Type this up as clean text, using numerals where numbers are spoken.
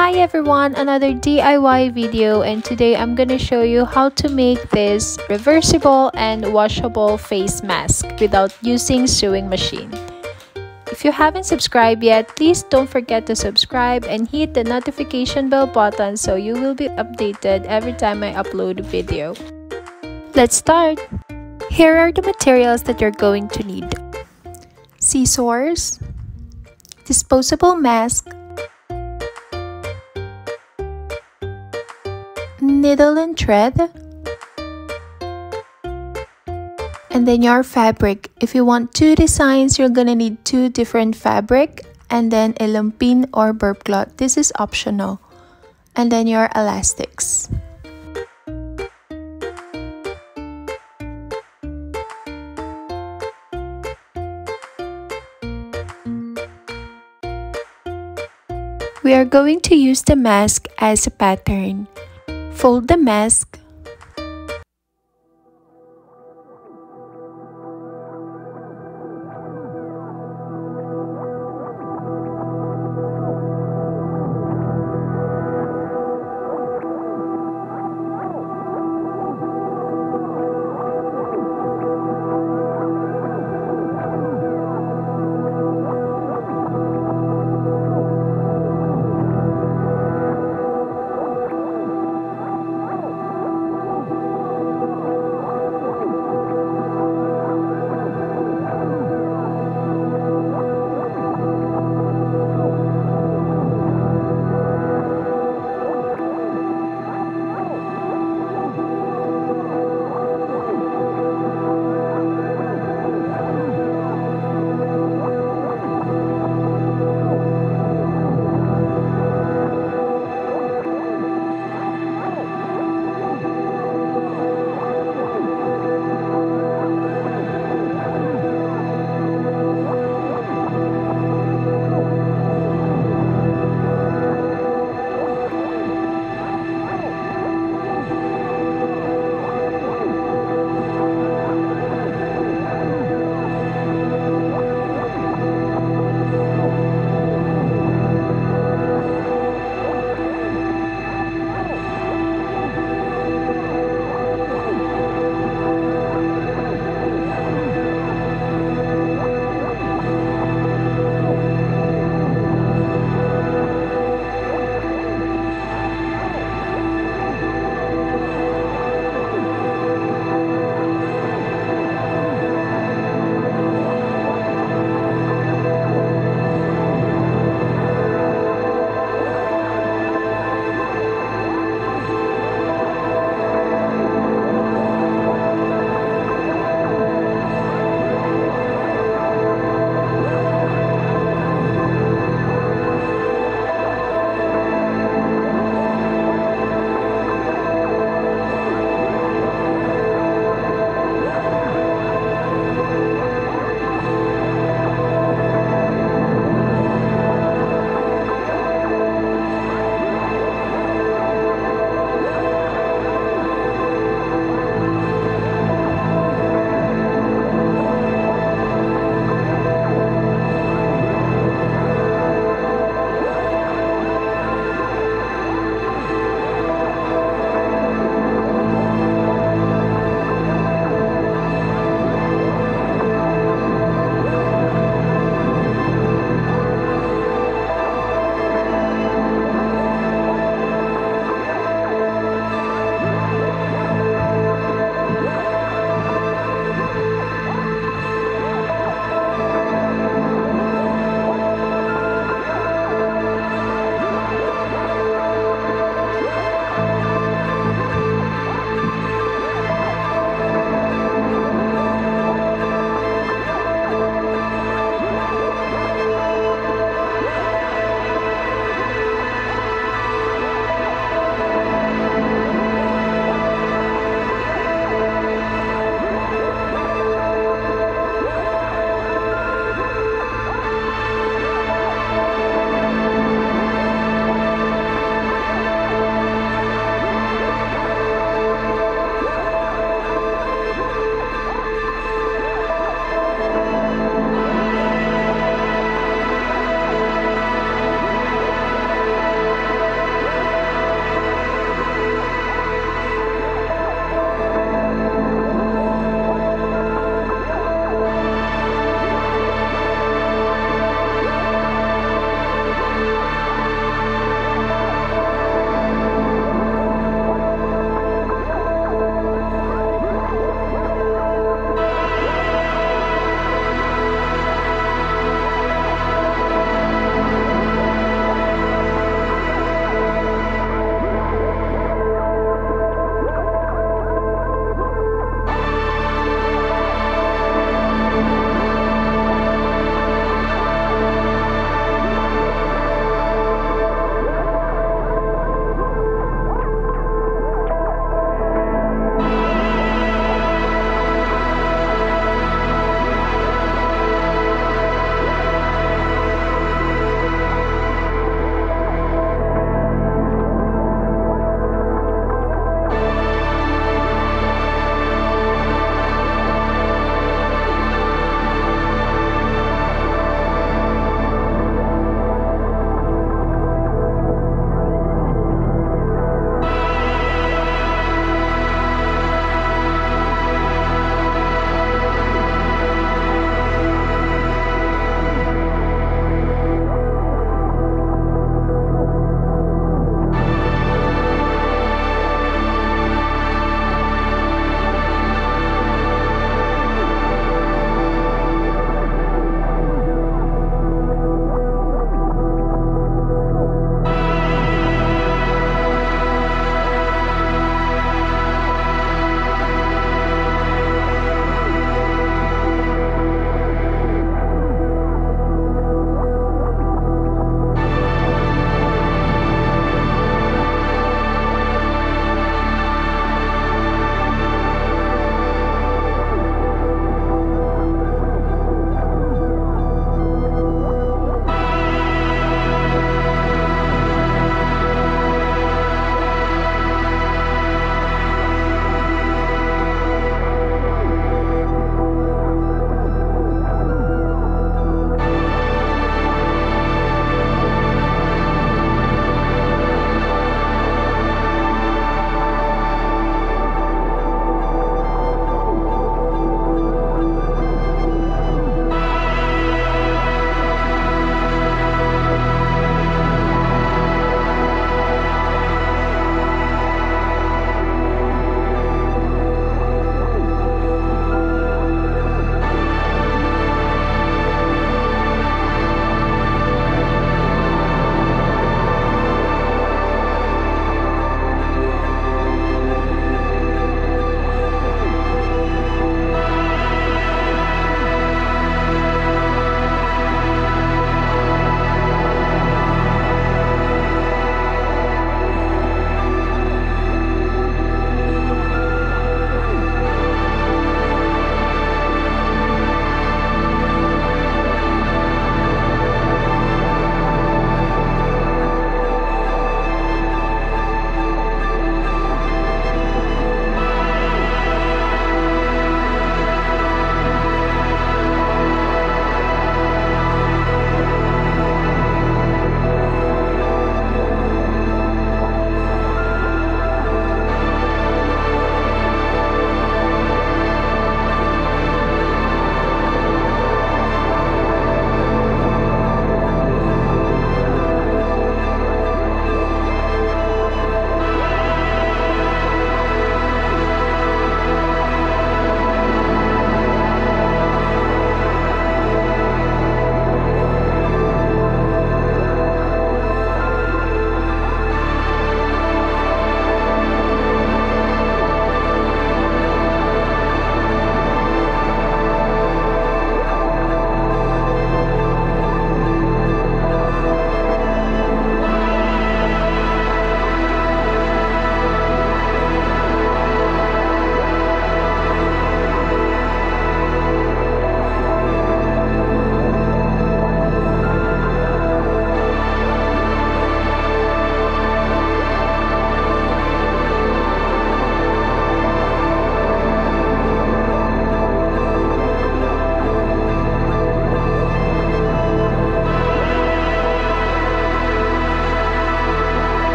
Hi everyone, another DIY video, and today I'm gonna show you how to make this reversible and washable face mask without using sewing machine. If you haven't subscribed yet, please don't forget to subscribe and hit the notification bell button so you will be updated every time I upload a video. Let's start! Here are the materials that you're going to need: scissors, disposable mask, needle and thread, and then your fabric. If you want two designs, you're gonna need two different fabric, and then a lumpin or burp cloth. This is optional. And then your elastics. We are going to use the mask as a pattern. Fold the mask